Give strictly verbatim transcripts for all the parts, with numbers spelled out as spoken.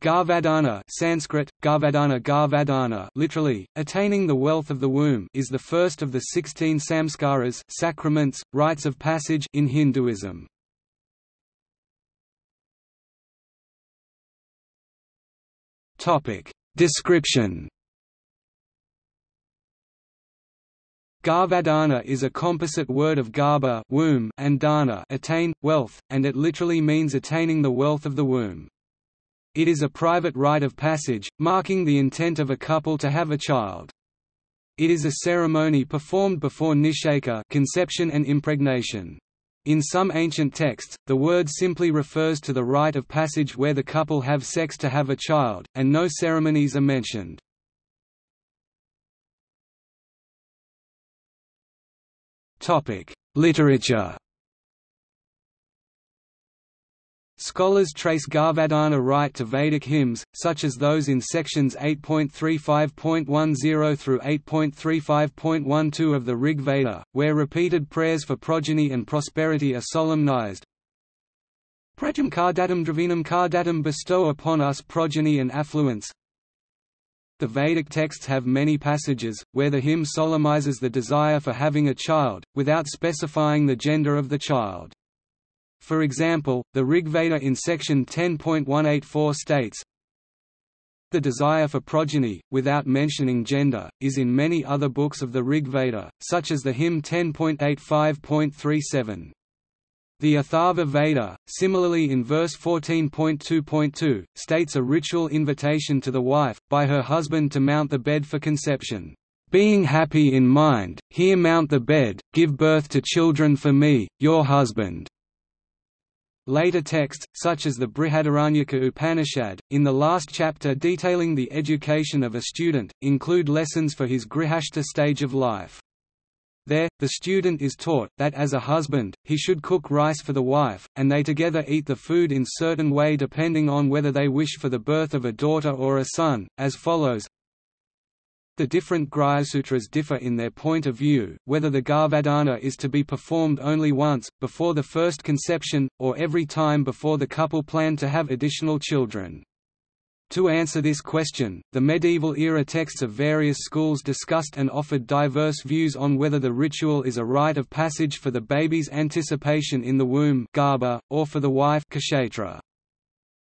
Garbhadhana Sanskrit, Garbhadhana Garbhadhana literally, attaining the wealth of the womb is the first of the sixteen samskaras sacraments, rites of passage in Hinduism. Description. Garbhadhana is a composite word of garba womb and dana attain, wealth, and it literally means attaining the wealth of the womb. It is a private rite of passage, marking the intent of a couple to have a child. It is a ceremony performed before nisheka conception and impregnation. In some ancient texts, the word simply refers to the rite of passage where the couple have sex to have a child, and no ceremonies are mentioned. Literature. Scholars trace Garbhadhana rite to Vedic hymns, such as those in sections eight point three five point ten through eight point three five point twelve of the Rig Veda, where repeated prayers for progeny and prosperity are solemnized. Prajam kardatam dravinam kardatam, bestow upon us progeny and affluence. The Vedic texts have many passages, where the hymn solemnizes the desire for having a child, without specifying the gender of the child. For example, the Rig Veda in section ten point one eight four states, "The desire for progeny, without mentioning gender, is in many other books of the Rig Veda, such as the hymn ten point eight five point three seven. The Atharva Veda, similarly in verse fourteen point two point two, states a ritual invitation to the wife, by her husband to mount the bed for conception. Being happy in mind, here mount the bed, give birth to children for me, your husband." Later texts, such as the Brihadaranyaka Upanishad, in the last chapter detailing the education of a student, include lessons for his Grihastha stage of life. There, the student is taught that as a husband, he should cook rice for the wife, and they together eat the food in certain way depending on whether they wish for the birth of a daughter or a son, as follows. The different Grihya sutras differ in their point of view, whether the Garbhadhana is to be performed only once, before the first conception, or every time before the couple plan to have additional children. To answer this question, the medieval-era texts of various schools discussed and offered diverse views on whether the ritual is a rite of passage for the baby's anticipation in the womb garba, or for the wife kashetra.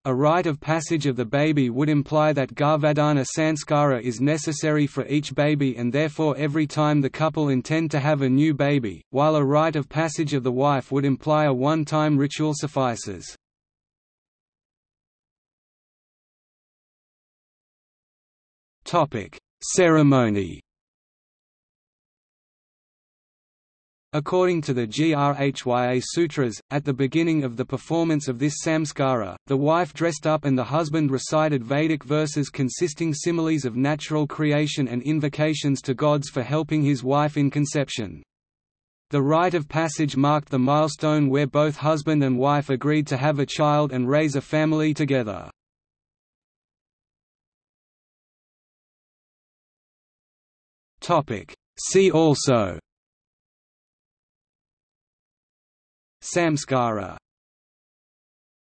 A rite of passage of the baby would imply that Garbhadhana sanskara is necessary for each baby and therefore every time the couple intend to have a new baby, while a rite of passage of the wife would imply a one-time ritual suffices. Ceremony. According to the Grihya sutras, at the beginning of the performance of this samskara, the wife dressed up and the husband recited Vedic verses consisting similes of natural creation and invocations to gods for helping his wife in conception. The rite of passage marked the milestone where both husband and wife agreed to have a child and raise a family together. See also: samskara.